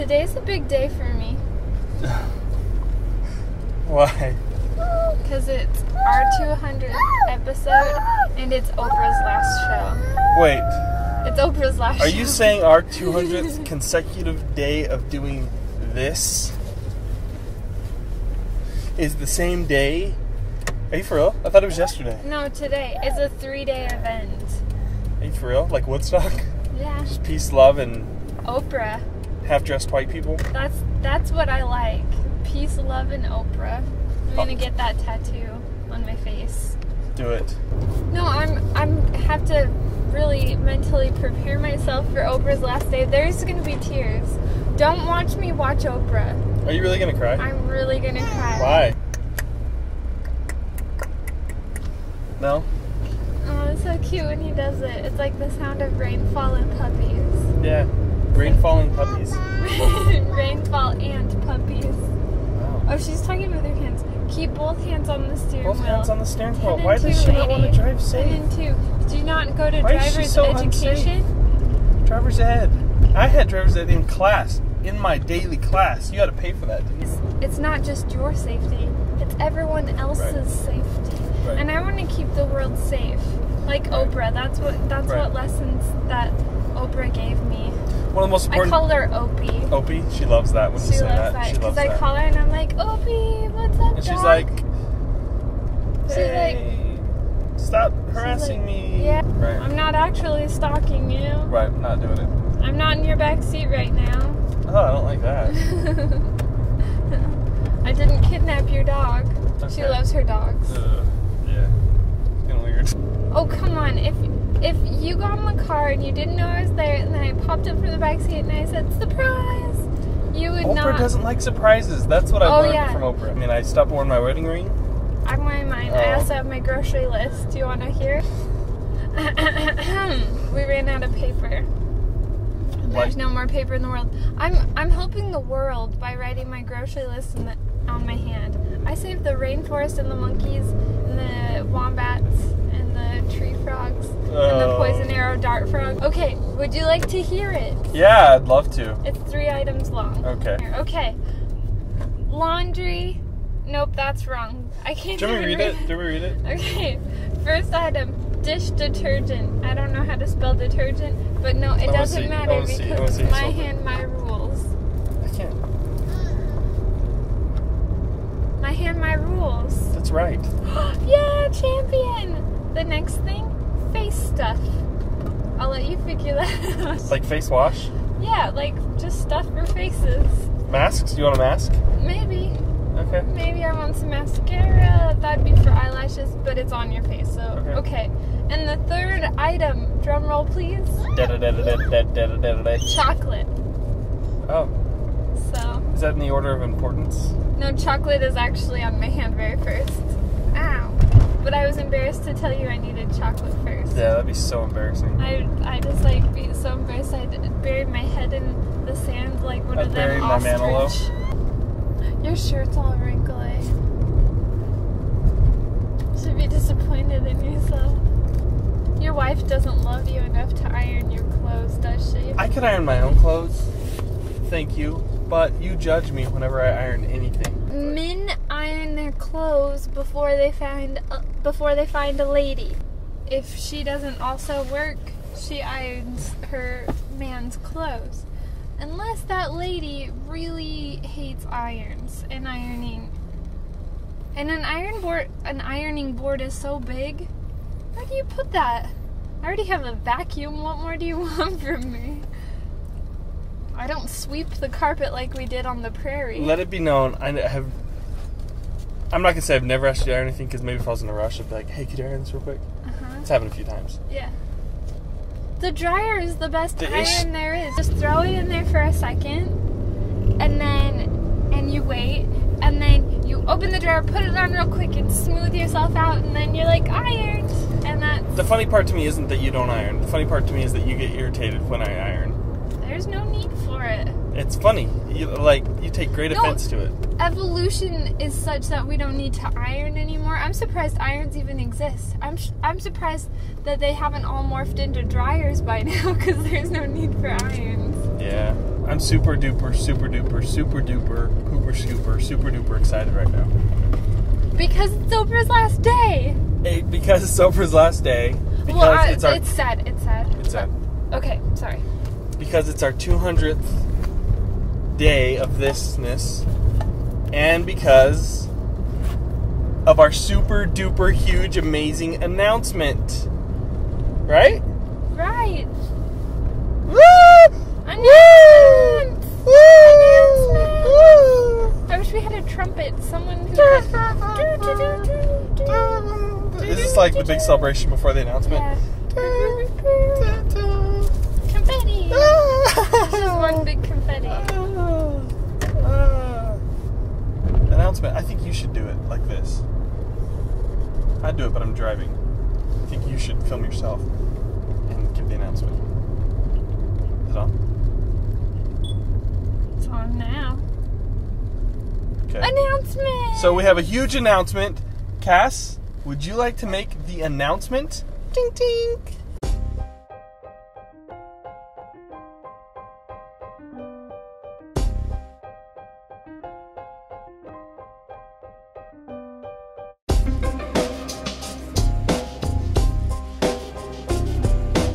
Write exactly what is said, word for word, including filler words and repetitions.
Today's a big day for me. Why? Because it's our two hundredth episode, and it's Oprah's last show. Wait. It's Oprah's last Are show. Are you saying our two hundredth consecutive day of doing this is the same day? Are you for real? I thought it was yesterday. No, today. It's a three-day event. Are you for real? Like Woodstock? Yeah. Just peace, love, and... Oprah. Half-dressed white people? That's that's what I like. Peace, love, and Oprah. I'm gonna get that tattoo on my face. Do it. No, I'm I'm have to really mentally prepare myself for Oprah's last day. There's gonna be tears. Don't watch me watch Oprah. Are you really gonna cry? I'm really gonna cry. Why? No? Oh, it's so cute when he does it. It's like the sound of rain falling puppies. Yeah. Rain falling puppies. Rainfall and puppies. Wow. Oh, she's talking with her hands. Keep both hands on the steering both wheel. Both hands on the steering wheel. Why does she not want to drive safe? ten and two. Do not go to Why driver's so education. Unsafe? Driver's ed. I had driver's ed in class, in my daily class. You had to pay for that, didn't you? It's, it's not just your safety. It's everyone else's right. safety. Right. And I want to keep the world safe. Like right. Oprah. That's what. That's right. what lessons that Oprah gave me. One of the most important. I call her Opie. Opie, she loves that when she you say that. that. She loves that. Because I call her and I'm like, Opie, what's up, And she's dog? like, hey, she's like, stop harassing like, me. Yeah. Right. I'm not actually stalking you. Right, I'm not doing it. I'm not in your back seat right now. Oh, I don't like that. I didn't kidnap your dog. Okay. She loves her dogs. Uh, yeah. It's kind of weird. Oh, come on. If. If you got in the car and you didn't know I was there, and then I popped up from the backseat and I said, surprise! You would Oprah not. Oprah doesn't like surprises. That's what I oh, learned yeah. from Oprah. I mean, I stopped wearing my wedding ring. I'm wearing mine. Oh. I also have my grocery list. Do you want to hear? We ran out of paper. What? There's no more paper in the world. I'm I'm helping the world by writing my grocery list in the, on my hand. I saved the rainforest and the monkeys and the wombats. Tree frogs oh. and the poison arrow dart frog. Okay, would you like to hear it? Yeah, I'd love to. It's three items long. Okay. Okay. Laundry. Nope, that's wrong. I can't. Did we read it? it? Did we read it? Okay. First item, dish detergent. I don't know how to spell detergent, but no, it doesn't see. matter because see. my hand, my rules. I can't. My hand, my rules. That's right. Yeah, champion. The next thing, face stuff. I'll let you figure that out. Like face wash? Yeah, like just stuff for faces. Masks? Do you want a mask? Maybe. Okay. Maybe I want some mascara. That'd be for eyelashes, but it's on your face, so okay. okay. And the third item, drum roll please. Chocolate. Oh. So. Is that in the order of importance? No, chocolate is actually on my hand very first. Ow. But I was embarrassed to tell you I needed chocolate first. Yeah, that'd be so embarrassing. I I just like be so embarrassed. I buried my head in the sand like one I'd of them ostrich. My Your shirt's all wrinkly. You should be disappointed in yourself. Your wife doesn't love you enough to iron your clothes, does she? I could iron my own clothes. Thank you. But you judge me whenever I iron anything. Men iron their clothes before they find uh, before they find a lady. If she doesn't also work, she irons her man's clothes, unless that lady really hates irons and ironing. And an iron board, an ironing board is so big. Where do you put that? I already have a vacuum. What more do you want from me? I don't sweep the carpet like we did on the prairie. Let it be known, I have... I'm not going to say I've never actually ironed anything, because maybe if I was in a rush, I'd be like, hey, could you iron this real quick? Uh-huh. It's happened a few times. Yeah. The dryer is the best the iron there is. Just throw it in there for a second, and then... and you wait, and then you open the dryer, put it on real quick, and smooth yourself out, and then you're like, ironed! And that's... The funny part to me isn't that you don't iron. The funny part to me is that you get irritated when I iron. There's no need for it. It's funny. You, like, you take great no, offense to it. Evolution is such that we don't need to iron anymore. I'm surprised irons even exist. I'm sh I'm surprised that they haven't all morphed into dryers by now, because there's no need for irons. Yeah. I'm super duper, super duper, super duper, hooper scooper, super duper excited right now. Because it's Oprah's last day. It, because it's Oprah's last day. Because well, I, it's, our, it's sad. It's sad. It's sad. Uh, okay, sorry. Because it's our two hundredth day of thisness, and because of our super duper huge amazing announcement, right? Right. Woo! Announcement! Woo! Announcement! Woo! I wish we had a trumpet. Someone who could... Is this like the big celebration before the announcement? Yeah. Confetti! This is one big confetti. Announcement. I think you should do it like this. I'd do it, but I'm driving. I think you should film yourself and give the announcement. Is it on? It's on now. Okay. Announcement! So we have a huge announcement. Cass, would you like to make the announcement? Tink, tink.